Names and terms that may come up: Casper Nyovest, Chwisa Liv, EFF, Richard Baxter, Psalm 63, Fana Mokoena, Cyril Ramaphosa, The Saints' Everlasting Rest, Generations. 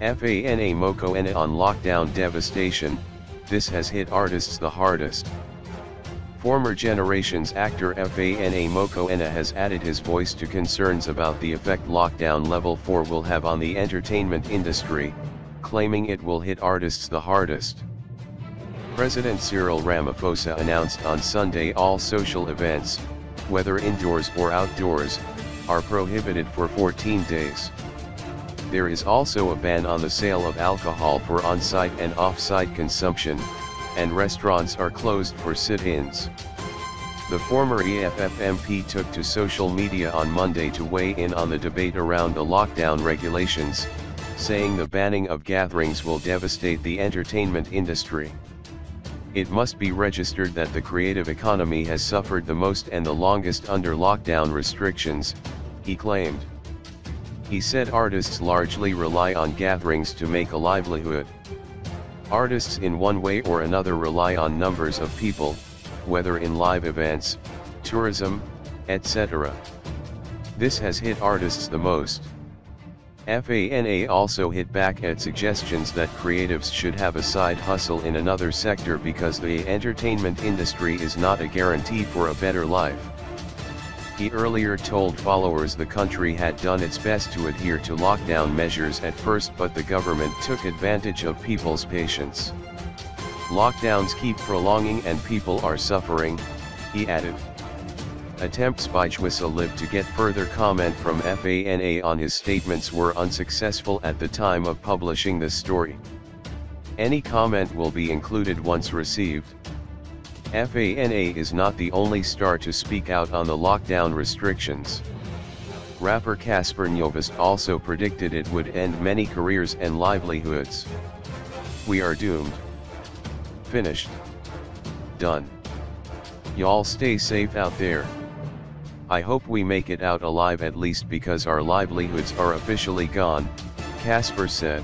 Fana Mokoena on lockdown devastation, this has hit artists the hardest. Former Generations actor Fana Mokoena has added his voice to concerns about the effect lockdown level 4 will have on the entertainment industry, claiming it will hit artists the hardest. President Cyril Ramaphosa announced on Sunday all social events, whether indoors or outdoors, are prohibited for 14 days. There is also a ban on the sale of alcohol for on-site and off-site consumption, and restaurants are closed for sit-ins. The former EFF MP took to social media on Monday to weigh in on the debate around the lockdown regulations, saying the banning of gatherings will devastate the entertainment industry. It must be registered that the creative economy has suffered the most and the longest under lockdown restrictions, he claimed. He said artists largely rely on gatherings to make a livelihood. Artists in one way or another rely on numbers of people, whether in live events, tourism, etc. This has hit artists the most. Fana also hit back at suggestions that creatives should have a side hustle in another sector because the entertainment industry is not a guarantee for a better life. He earlier told followers the country had done its best to adhere to lockdown measures at first, but the government took advantage of people's patience. Lockdowns keep prolonging and people are suffering, he added. Attempts by Chwisa Liv to get further comment from Fana on his statements were unsuccessful at the time of publishing this story. Any comment will be included once received. Fana is not the only star to speak out on the lockdown restrictions. Rapper Casper Nyovest also predicted it would end many careers and livelihoods. We are doomed. Finished. Done. Y'all stay safe out there. I hope we make it out alive at least because our livelihoods are officially gone, Casper said.